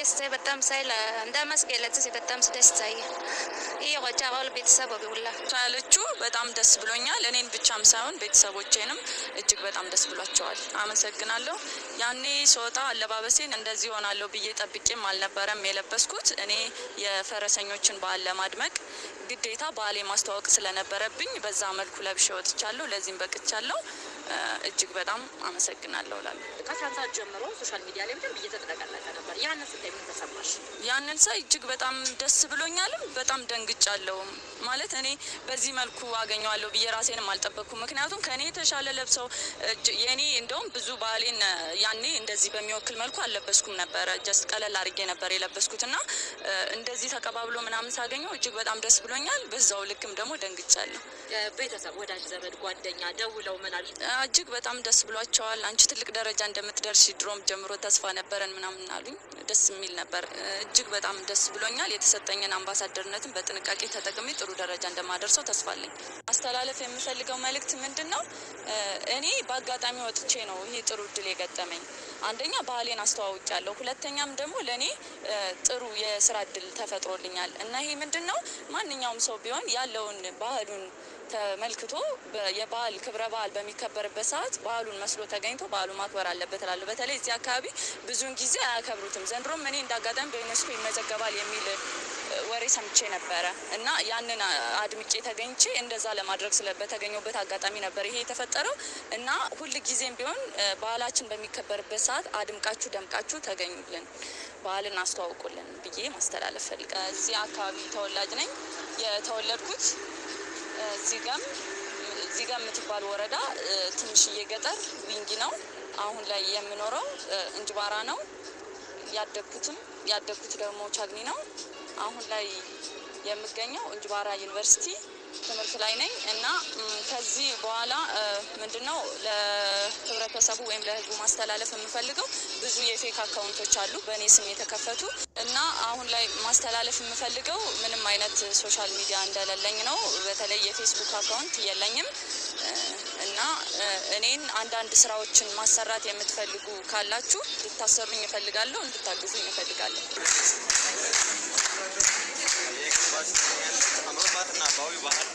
لسه بتم سايل عندها مسألة لسه بتم سدستاي. إيه غتاء غالب بيتسابو بيقوله. تعالجوا بتم دسبلونيا لأنين بتشام سون بيتسابو تجنم إتجب بتم دسبلات جوال. عمل سكنا له يعني صوتا على بابسي نندزيون على بيجت أبكي مالنا برا ميل بسكوت يعني يا فرسانيوتشن بالا مادمك. قديتها بالي ماستوك سلنا برا بني بزامل كلاب شوت تشالو لازم بكت تشالو. أجيك بدم أنا سكنا له لا. كثرة تجمعوا السوشيال ميديا لهم تبيجت بدك الله تنبر. يعني نسيت من تسمعش. يعني نسا أجيك بدم دس بلوني لهم بدم دنقت لهم. مالت هني بزي مالكوا عجنوا له بيراسين مال تبكوا مكناتهم كاني تشال لبسوا يعني إندهم بزوبالين يعني إندزي بميوكل مالكوا لبسكم نبرة جس كلا لارجينا بري لبسكوتنا إندزي ثقابلوا من عمس عجنوا أجيك بدم دس بلوني بزاولكم دمو دنقت لهم. بيتها وداش زبد قادنيا دولوا من علي. أجيك بتم دس بلوات شوال عن شتى لك درجة عند متدرسي دروم جمرو تصفنا برا من عمنالين دس ميلنا برا أجيك بتم دس بلونيا ليتساتني نامباسادرنا تبتنك أكيد هتكمل ترو درجة عند مدرسة تصفلين أستلال في مثال لكم مالك تمنتنا إني بعد عامي وتشينو هي ترو تلقى تمين عندنا بالين أستوى وجالو كل تنيام دمو لني ترو يسرد التفترة لينال إن هي منتنا ما نيجام صوبيون يالون باهرون ملكته يبال كبر بال بمكبر بسات بالون مسلوت جينته بالومات ورا اللبتة ليز يا كابي بزون جزاء كبرتم زنروم منين دقدم بينسكو يمزج جبال يميل وريسم تشين برا إن يعني أنا عدم كيتها جينتي إن رزالة مدرسة اللبتة جينو بتهجت أمين بريه تفترو إن كل جزين بيون بالاتشن بمكبر بسات عدم كاتشو دم كاتشو تجينو لين بالن أستوى كلن بيجي مستر على فرق زيا كابي تولدني يا تولد كت زیگم متقابل وارد تمشیه گذار وینگیناو آهن لایه منورو انجبارانو یاد دکترم موچاگیناو آهن لایه متگنیو انجبارا یونیورسیتی تمرکز لاین اینا تازی بالا مدنو لطورت سبو املاح بوماستلاله فمفلگو بزویه فیکا کانتو چالو بنیسمی تکفتو اینا آهن لای ماستلاله فمفلگو من ماینت سوشال میdia اندال لینو و تلیه فیسبوک کانت یلیم اینا این اندان دسراوچن ماسرات یه متفلگو کالاتو دتاسرمی فلگالو اند تاگزی فلگالو. ना बावी बाहर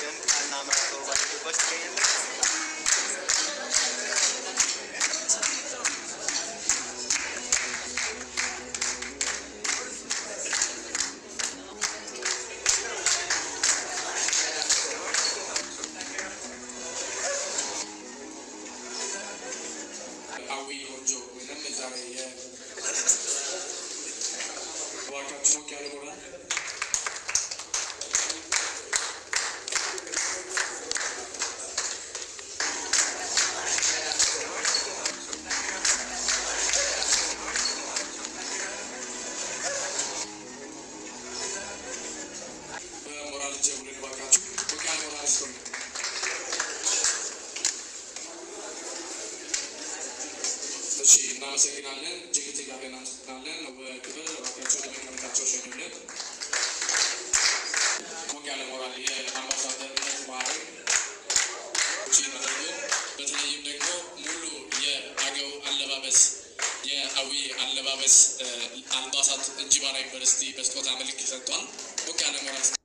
जन का नाम है तो बावी तो बस कहीं आवी और जो विनम में जा रही है वाटर चौक क्या बोला Sekinanlen, jikiti kabenanlen, wekbe wakaccho demekanaccho şekilde. Mukale moraliye, ambasader nezbari, çiğnadırdı. Beteni yimdeko mulu ye ageu allababes, ye awi allababes, ambasad cibara üniversite beskoz amelik kisentuan. Mukale moraliye.